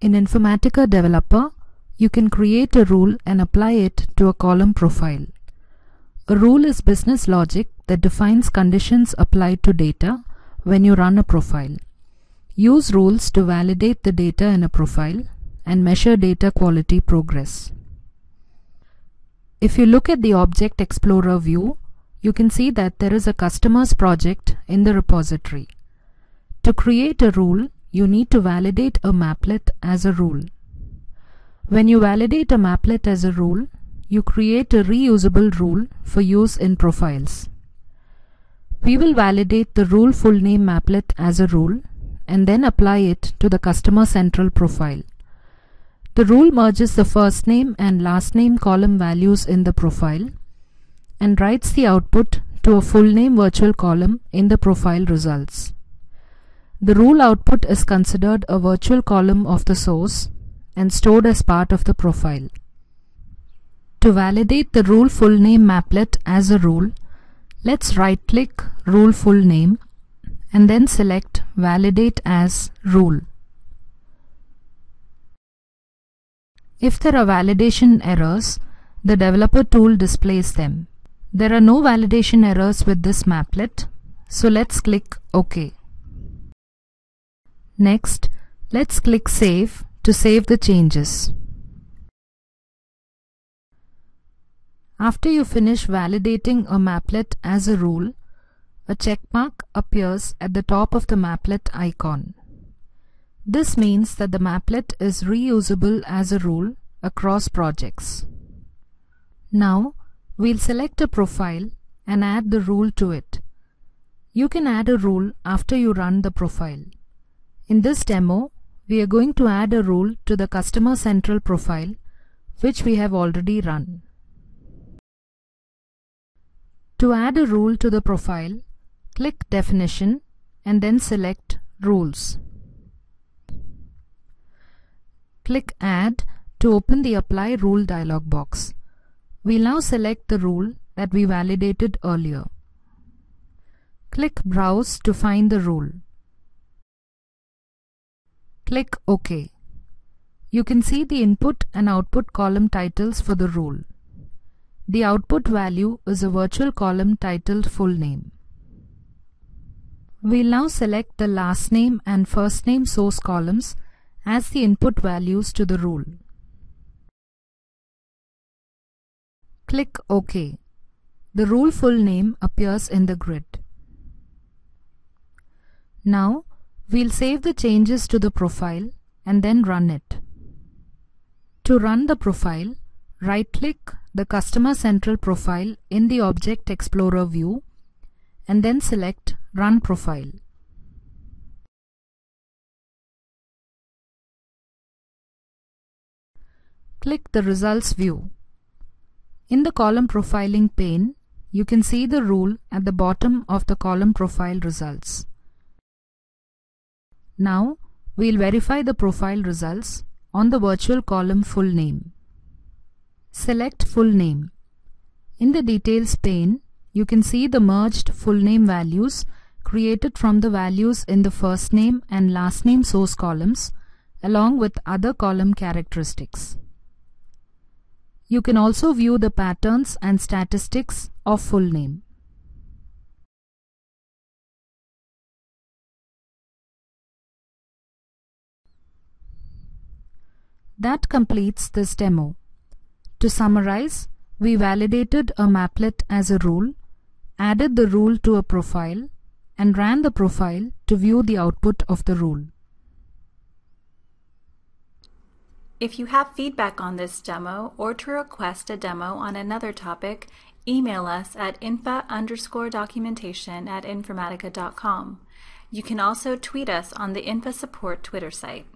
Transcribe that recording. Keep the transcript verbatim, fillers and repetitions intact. In Informatica Developer, you can create a rule and apply it to a column profile. A rule is business logic that defines conditions applied to data when you run a profile. Use rules to validate the data in a profile and measure data quality progress. If you look at the Object Explorer view, you can see that there is a Customers project in the repository. To create a rule, you need to validate a maplet as a rule. When you validate a maplet as a rule, you create a reusable rule for use in profiles. We will validate the rule full name maplet as a rule and then apply it to the Customer Central profile. The rule merges the first name and last name column values in the profile and writes the output to a full name virtual column in the profile results. The rule output is considered a virtual column of the source and stored as part of the profile. To validate the rule full name maplet as a rule, let's right-click Rule Full Name and then select Validate as Rule. If there are validation errors, the Developer tool displays them. There are no validation errors with this maplet, so let's click OK. Next, let's click Save to save the changes. After you finish validating a maplet as a rule, a checkmark appears at the top of the maplet icon. This means that the maplet is reusable as a rule across projects. Now, we'll select a profile and add the rule to it. You can add a rule after you run the profile. In this demo, we are going to add a rule to the Customer Central profile, which we have already run. To add a rule to the profile, click Definition and then select Rules. Click Add to open the Apply Rule dialog box. We'll now select the rule that we validated earlier. Click Browse to find the rule. Click OK. You can see the input and output column titles for the rule. The output value is a virtual column titled Full Name. We'll now select the last name and first name source columns as the input values to the rule. Click OK. The rule full name appears in the grid. Now, we'll save the changes to the profile and then run it. To run the profile, right-click the Customer Central profile in the Object Explorer view and then select Run Profile. Click the Results view. In the Column Profiling pane, you can see the rule at the bottom of the column profile results. Now, we'll verify the profile results on the virtual column Full Name. Select Full Name. In the Details pane, you can see the merged full name values created from the values in the first name and last name source columns along with other column characteristics. You can also view the patterns and statistics of full name. That completes this demo. To summarize, we validated a maplet as a rule, added the rule to a profile, and ran the profile to view the output of the rule. If you have feedback on this demo or to request a demo on another topic, email us at infa underscore documentation at informatica dot com. You can also tweet us on the Infa Support Twitter site.